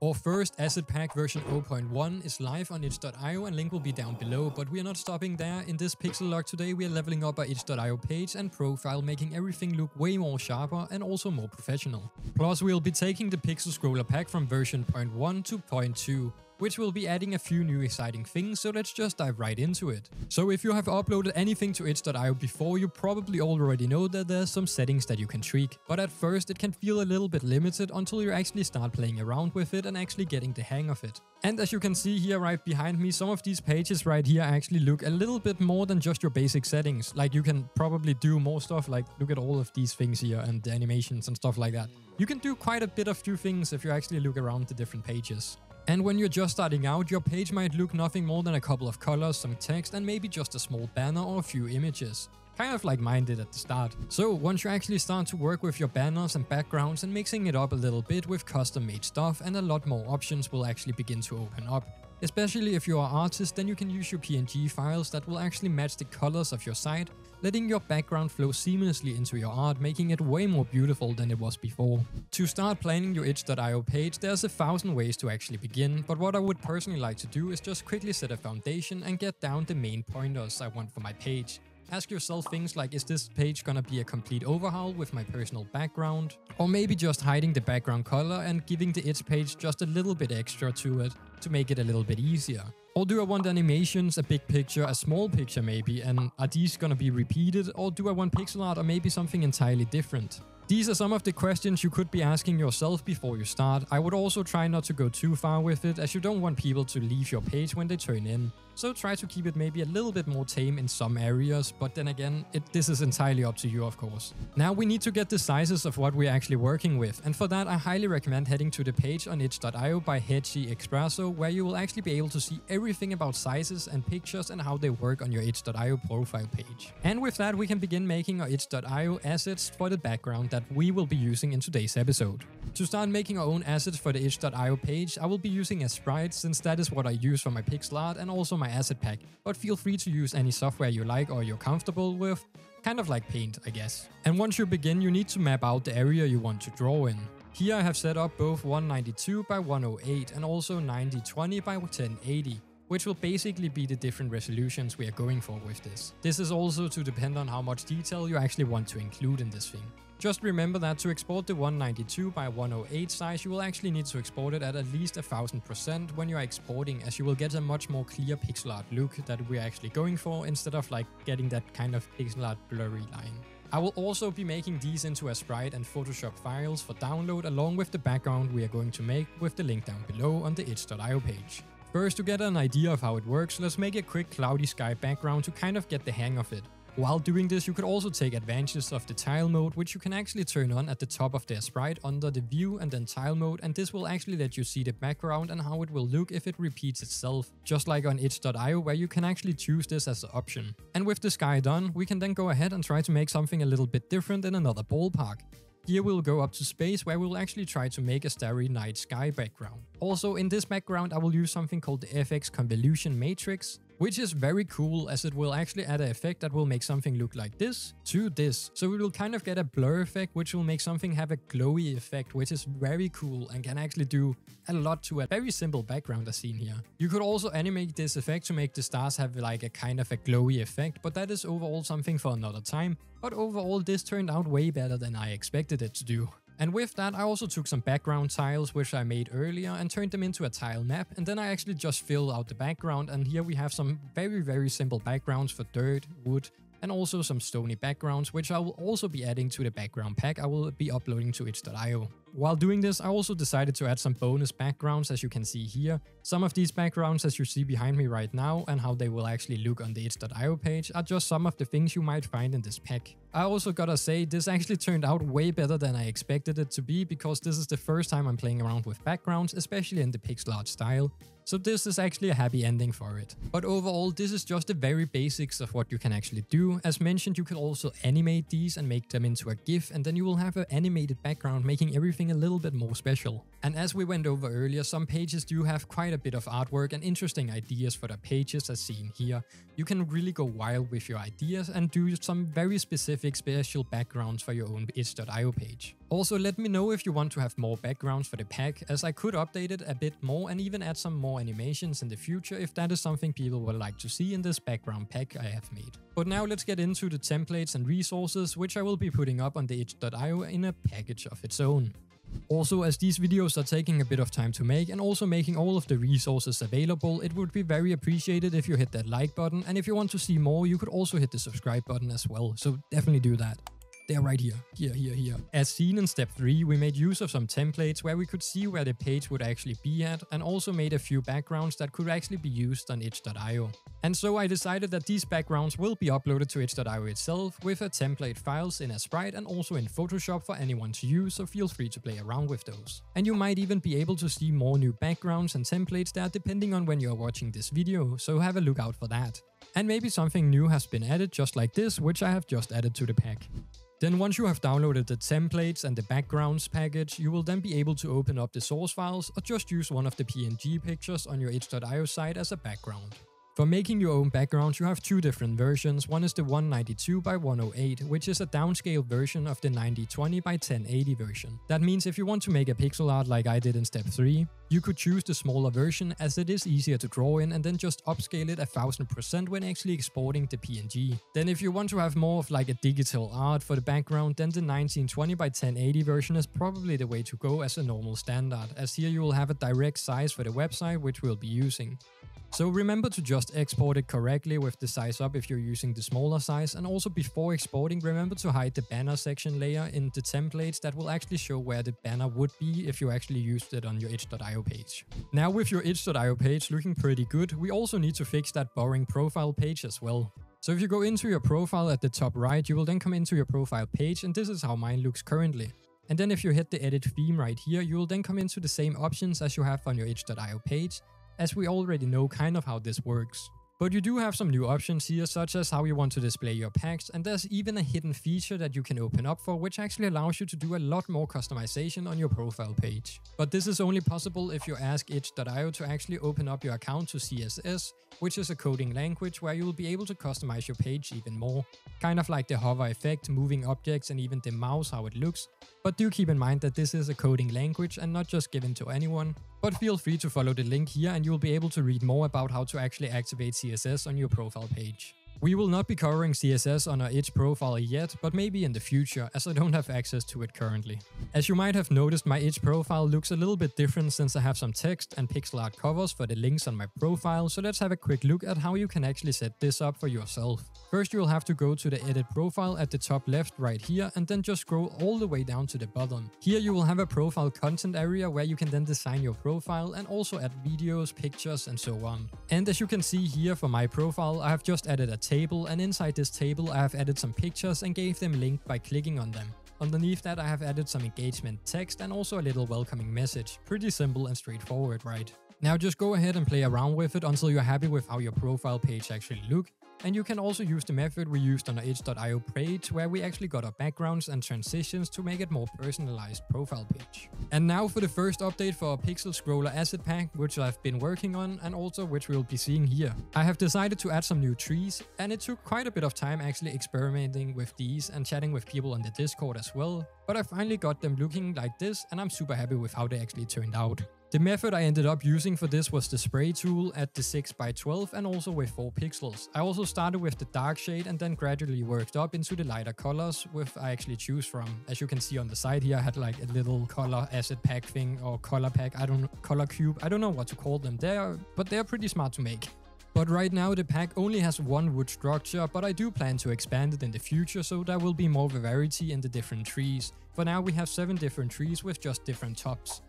Our first Asset Pack version 0.1 is live on itch.io and link will be down below, but we are not stopping there. In this PixelLog today we are leveling up our itch.io page and profile, making everything look way more sharper and also more professional. Plus we'll be taking the PixelScroller Pack from version 0.1 to 0.2. which will be adding a few new exciting things, so let's just dive right into it. So if you have uploaded anything to itch.io before, you probably already know that there's some settings that you can tweak. But at first it can feel a little bit limited until you actually start playing around with it and actually getting the hang of it. And as you can see here right behind me, some of these pages right here actually look a little bit more than just your basic settings. Like you can probably do more stuff, like look at all of these things here and the animations and stuff like that. You can do quite a bit of few things if you actually look around the different pages. And when you're just starting out, your page might look nothing more than a couple of colors, some text, and maybe just a small banner or a few images. Kind of like mine did at the start. So once you actually start to work with your banners and backgrounds and mixing it up a little bit with custom-made stuff, and a lot more options will actually begin to open up. Especially if you are an artist, then you can use your PNG files that will actually match the colors of your site, letting your background flow seamlessly into your art, making it way more beautiful than it was before. To start planning your itch.io page, there's 1,000 ways to actually begin, but what I would personally like to do is just quickly set a foundation and get down the main pointers I want for my page. Ask yourself things like, is this page gonna be a complete overhaul with my personal background? Or maybe just hiding the background color and giving the itch page just a little bit extra to it to make it a little bit easier. Or do I want animations, a big picture, a small picture maybe, and are these gonna be repeated? Or do I want pixel art or maybe something entirely different? These are some of the questions you could be asking yourself before you start. I would also try not to go too far with it, as you don't want people to leave your page when they turn in. So try to keep it maybe a little bit more tame in some areas, but then again, this is entirely up to you, of course. Now we need to get the sizes of what we're actually working with, and for that I highly recommend heading to the page on itch.io by Hedgy Expresso, where you will actually be able to see everything about sizes and pictures and how they work on your itch.io profile page. And with that we can begin making our itch.io assets for the background that we will be using in today's episode. To start making our own assets for the itch.io page, I will be using Aseprite, since that is what I use for my pixel art and also my asset pack, but feel free to use any software you like or you're comfortable with, kind of like Paint, I guess. And once you begin, you need to map out the area you want to draw in. Here I have set up both 192 by 108 and also 9020 by 1080. Which will basically be the different resolutions we are going for with this. This is also to depend on how much detail you actually want to include in this thing. Just remember that to export the 192 by 108 size, you will actually need to export it at least 1000% when you are exporting, as you will get a much more clear pixel art look that we are actually going for, instead of like getting that kind of pixel art blurry line. I will also be making these into Aseprite and Photoshop files for download, along with the background we are going to make, with the link down below on the itch.io page. First, to get an idea of how it works, let's make a quick cloudy sky background to kind of get the hang of it. While doing this, you could also take advantage of the tile mode, which you can actually turn on at the top of the Aseprite under the view and then tile mode, and this will actually let you see the background and how it will look if it repeats itself, just like on itch.io, where you can actually choose this as an option. And with the sky done, we can then go ahead and try to make something a little bit different in another ballpark. Here we'll go up to space, where we'll actually try to make a starry night sky background. Also in this background I will use something called the FX Convolution Matrix, which is very cool, as it will actually add an effect that will make something look like this to this. So we will kind of get a blur effect, which will make something have a glowy effect, which is very cool and can actually do a lot to a very simple background as seen here. You could also animate this effect to make the stars have like a kind of a glowy effect, but that is overall something for another time. But overall this turned out way better than I expected it to do. And with that I also took some background tiles which I made earlier and turned them into a tile map, and then I actually just filled out the background, and here we have some very simple backgrounds for dirt, wood, and also some stony backgrounds, which I will also be adding to the background pack I will be uploading to itch.io. While doing this, I also decided to add some bonus backgrounds, as you can see here. Some of these backgrounds, as you see behind me right now, and how they will actually look on the itch.io page, are just some of the things you might find in this pack. I also gotta say, this actually turned out way better than I expected it to be, because this is the first time I'm playing around with backgrounds, especially in the pixel art style. So this is actually a happy ending for it. But overall, this is just the very basics of what you can actually do. As mentioned, you can also animate these and make them into a GIF, and then you will have an animated background, making everything a little bit more special. And as we went over earlier, some pages do have quite a bit of artwork and interesting ideas for their pages as seen here. You can really go wild with your ideas and do some very specific special backgrounds for your own itch.io page. Also, let me know if you want to have more backgrounds for the pack, as I could update it a bit more and even add some more animations in the future if that is something people would like to see in this background pack I have made. But now let's get into the templates and resources, which I will be putting up on the itch.io in a package of its own. Also, as these videos are taking a bit of time to make and also making all of the resources available, it would be very appreciated if you hit that like button, and if you want to see more, you could also hit the subscribe button as well, so definitely do that. They're right here. As seen in step 3, we made use of some templates where we could see where the page would actually be at, and also made a few backgrounds that could actually be used on itch.io. And so I decided that these backgrounds will be uploaded to itch.io itself with a template files in Aseprite and also in Photoshop for anyone to use, so feel free to play around with those. And you might even be able to see more new backgrounds and templates there depending on when you're watching this video, so have a look out for that. And maybe something new has been added just like this, which I have just added to the pack. Then once you have downloaded the templates and the backgrounds package, you will then be able to open up the source files or just use one of the PNG pictures on your itch.io site as a background. For making your own backgrounds, you have two different versions. One is the 192x108, which is a downscaled version of the 9020x1080 version. That means if you want to make a pixel art like I did in step 3, you could choose the smaller version as it is easier to draw in, and then just upscale it 1000% when actually exporting the PNG. Then if you want to have more of like a digital art for the background, then the 1920x1080 version is probably the way to go as a normal standard, as here you will have a direct size for the website which we'll be using. So remember to just export it correctly with the size up if you're using the smaller size, and also before exporting remember to hide the banner section layer in the templates that will actually show where the banner would be if you actually used it on your itch.io page. Now with your itch.io page looking pretty good, we also need to fix that boring profile page as well. So if you go into your profile at the top right, you will then come into your profile page, and this is how mine looks currently. And then if you hit the edit theme right here, you will then come into the same options as you have on your itch.io page, as we already know kind of how this works. But you do have some new options here, such as how you want to display your packs, and there's even a hidden feature that you can open up for, which actually allows you to do a lot more customization on your profile page. But this is only possible if you ask itch.io to actually open up your account to CSS, which is a coding language where you will be able to customize your page even more. Kind of like the hover effect, moving objects, and even the mouse, how it looks. But do keep in mind that this is a coding language and not just given to anyone. But feel free to follow the link here and you'll be able to read more about how to actually activate CSS on your profile page. We will not be covering CSS on our itch profile yet, but maybe in the future, as I don't have access to it currently. As you might have noticed, my itch profile looks a little bit different since I have some text and pixel art covers for the links on my profile, so let's have a quick look at how you can actually set this up for yourself. First, you'll have to go to the edit profile at the top left right here, and then just scroll all the way down to the bottom. Here you will have a profile content area where you can then design your profile and also add videos, pictures, and so on. And as you can see here for my profile, I have just added a table, and inside this table I have added some pictures and gave them a link by clicking on them. Underneath that I have added some engagement text and also a little welcoming message. Pretty simple and straightforward, right? Now just go ahead and play around with it until you're happy with how your profile page actually looks. And you can also use the method we used on our itch.io page, where we actually got our backgrounds and transitions to make it more personalized profile page. And now for the first update for our PixelScroller Asset Pack, which I've been working on and also which we'll be seeing here. I have decided to add some new trees, and it took quite a bit of time actually experimenting with these and chatting with people on the Discord as well. But I finally got them looking like this, and I'm super happy with how they actually turned out. The method I ended up using for this was the spray tool at the 6x12 and also with 4 pixels. I also started with the dark shade and then gradually worked up into the lighter colors with I actually choose from. As you can see on the side here, I had like a little color asset pack thing or color pack, I don't know, color cube, I don't know what to call them. But they're pretty smart to make. But right now the pack only has one wood structure, but I do plan to expand it in the future, so there will be more variety in the different trees. For now we have 7 different trees with just different tops,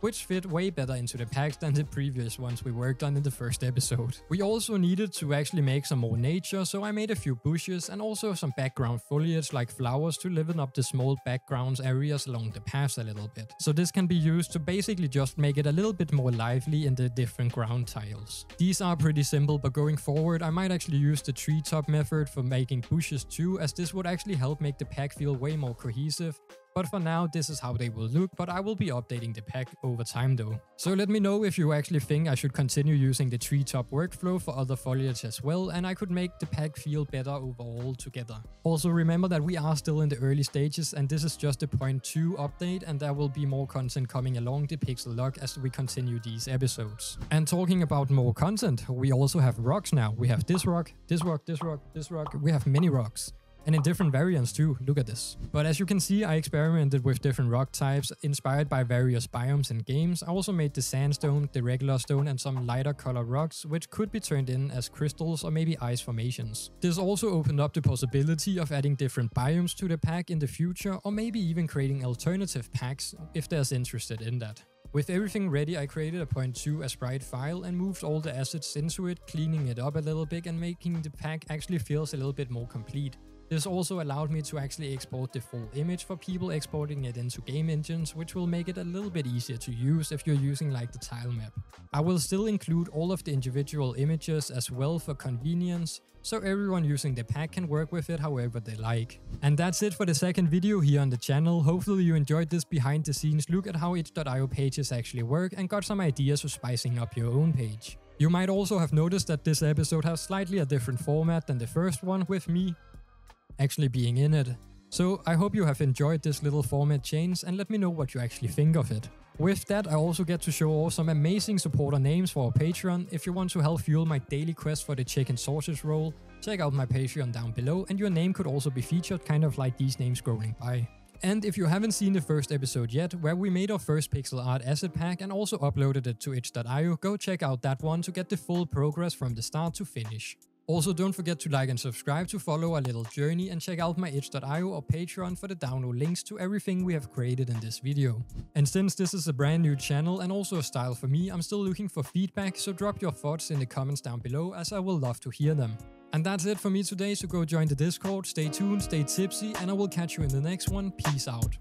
which fit way better into the packs than the previous ones we worked on in the first episode. We also needed to actually make some more nature, so I made a few bushes and also some background foliage like flowers to liven up the small backgrounds areas along the paths a little bit. So this can be used to basically just make it a little bit more lively in the different ground tiles. These are pretty simple, but going forward I might actually use the treetop method for making bushes too, as this would actually help make the pack feel way more cohesive. But for now, this is how they will look, but I will be updating the pack over time though. So let me know if you actually think I should continue using the treetop workflow for other foliage as well, and I could make the pack feel better overall together. Also remember that we are still in the early stages and this is just a 0.2 update, and there will be more content coming along the PixelLog as we continue these episodes. And talking about more content, we also have rocks now. We have this rock, this rock, this rock, this rock. We have many rocks. And in different variants too, look at this. But as you can see, I experimented with different rock types, inspired by various biomes and games. I also made the sandstone, the regular stone, and some lighter color rocks, which could be turned in as crystals or maybe ice formations. This also opened up the possibility of adding different biomes to the pack in the future, or maybe even creating alternative packs if there's interested in that. With everything ready, I created a 0.2 Aseprite file and moved all the assets into it, cleaning it up a little bit and making the pack actually feels a little bit more complete. This also allowed me to actually export the full image for people exporting it into game engines, which will make it a little bit easier to use if you're using like the tile map. I will still include all of the individual images as well for convenience, so everyone using the pack can work with it however they like. And that's it for the second video here on the channel. Hopefully you enjoyed this behind the scenes look at how itch.io pages actually work and got some ideas for spicing up your own page. You might also have noticed that this episode has slightly a different format than the first one, with me actually being in it. So I hope you have enjoyed this little format change, and let me know what you actually think of it. With that, I also get to show off some amazing supporter names for our Patreon. If you want to help fuel my daily quest for the chicken sausage roll, check out my Patreon down below, and your name could also be featured, kind of like these names scrolling by. And if you haven't seen the first episode yet, where we made our first pixel art asset pack and also uploaded it to itch.io, go check out that one to get the full progress from the start to finish. Also, don't forget to like and subscribe to follow our little journey, and check out my itch.io or Patreon for the download links to everything we have created in this video. And since this is a brand new channel and also a style for me, I'm still looking for feedback, so drop your thoughts in the comments down below, as I will love to hear them. And that's it for me today, so go join the Discord, stay tuned, stay tipsy, and I will catch you in the next one. Peace out.